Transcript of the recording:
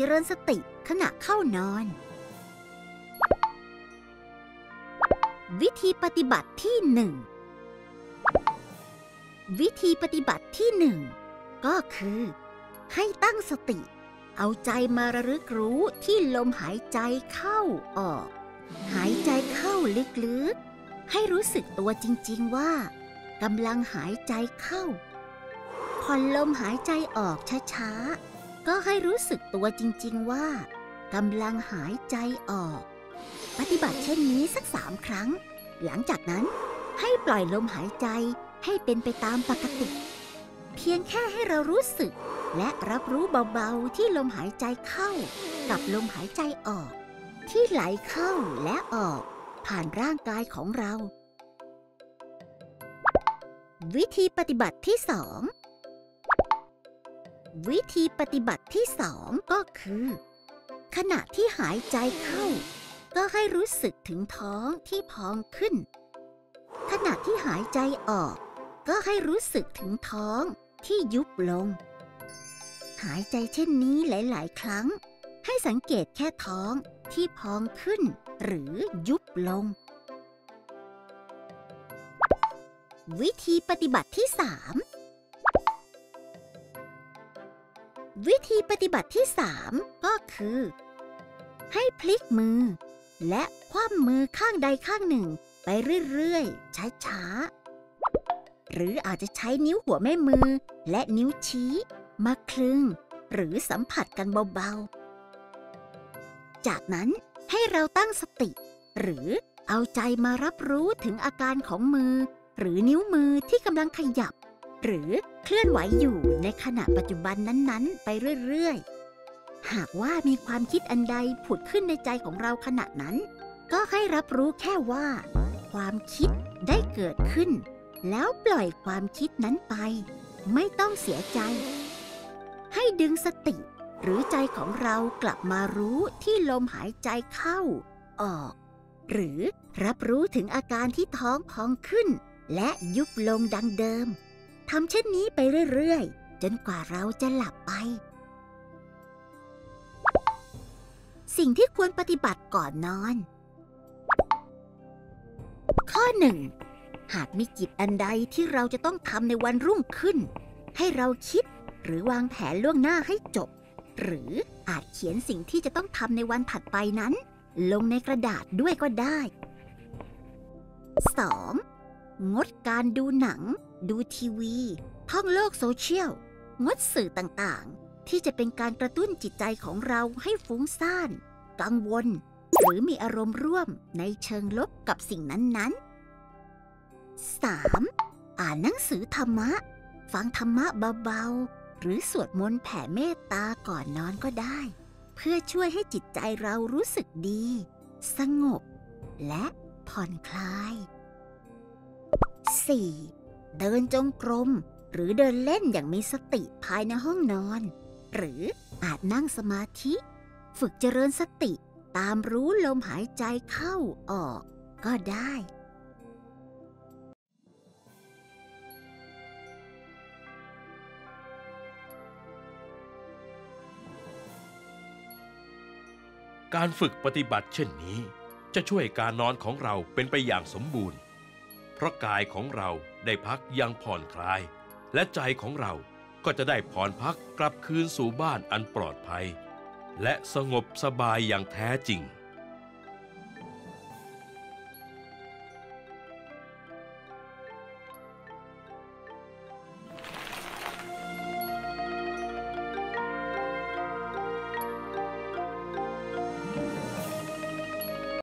เจริญสติขณะเข้านอนวิธีปฏิบัติที่1วิธีปฏิบัติที่1ก็คือให้ตั้งสติเอาใจมาระลึกรู้ที่ลมหายใจเข้าออกหายใจเข้าลึกๆให้รู้สึกตัวจริงๆว่ากำลังหายใจเข้าผ่อนลมหายใจออกช้าๆก็ให้รู้สึกตัวจริงๆว่ากำลังหายใจออกปฏิบัติเช่นนี้สัก3 ครั้งหลังจากนั้นให้ปล่อยลมหายใจให้เป็นไปตามปกติเพียงแค่ให้เรารู้สึกและรับรู้เบาๆที่ลมหายใจเข้ากับลมหายใจออกที่ไหลเข้าและออกผ่านร่างกายของเราวิธีปฏิบัติที่2วิธีปฏิบัติที่2ก็คือขณะที่หายใจเข้าก็ให้รู้สึกถึงท้องที่พองขึ้นขณะที่หายใจออกก็ให้รู้สึกถึงท้องที่ยุบลงหายใจเช่นนี้หลายๆครั้งให้สังเกตแค่ท้องที่พองขึ้นหรือยุบลงวิธีปฏิบัติที่3วิธีปฏิบัติที่3ก็คือให้พลิกมือและคว่ำมือข้างใดข้างหนึ่งไปเรื่อยๆช้าๆหรืออาจจะใช้นิ้วหัวแม่มือและนิ้วชี้มาคลึงหรือสัมผัสกันเบาๆจากนั้นให้เราตั้งสติหรือเอาใจมารับรู้ถึงอาการของมือหรือนิ้วมือที่กำลังขยับหรือเคลื่อนไหวอยู่ในขณะปัจจุบันนั้นๆไปเรื่อยๆหากว่ามีความคิดอันใดผุดขึ้นในใจของเราขณะนั้นก็ให้รับรู้แค่ว่าความคิดได้เกิดขึ้นแล้วปล่อยความคิดนั้นไปไม่ต้องเสียใจให้ดึงสติหรือใจของเรากลับมารู้ที่ลมหายใจเข้าออกหรือรับรู้ถึงอาการที่ท้องพองขึ้นและยุบลงดังเดิมทำเช่นนี้ไปเรื่อยๆจนกว่าเราจะหลับไปสิ่งที่ควรปฏิบัติก่อนนอนข้อ 1 หากมีกิจอันใดที่เราจะต้องทำในวันรุ่งขึ้นให้เราคิดหรือวางแผนล่วงหน้าให้จบหรืออาจเขียนสิ่งที่จะต้องทำในวันถัดไปนั้นลงในกระดาษด้วยก็ได้ 2. งดการดูหนังดูทีวีท่องโลกโซเชียลงดสื่อต่างๆที่จะเป็นการกระตุ้นจิตใจของเราให้ฟุ้งซ่านกังวลหรือมีอารมณ์ร่วมในเชิงลบกับสิ่งนั้นๆ 3. อ่านหนังสือธรรมะฟังธรรมะเบาๆหรือสวดมนต์แผ่เมตตาก่อนนอนก็ได้เพื่อช่วยให้จิตใจเรารู้สึกดีสงบและผ่อนคลาย 4. เดินจงกรมหรือเดินเล่นอย่างมีสติภายในห้องนอนหรืออาจนั่งสมาธิฝึกเจริญสติตามรู้ลมหายใจเข้าออกก็ได้การฝึกปฏิบัติเช่นนี้จะช่วยการนอนของเราเป็นไปอย่างสมบูรณ์เพราะกายของเราได้พักอย่างผ่อนคลายและใจของเราก็จะได้ผ่อนพักกลับคืนสู่บ้านอันปลอดภัยและสงบสบายอย่างแท้จริง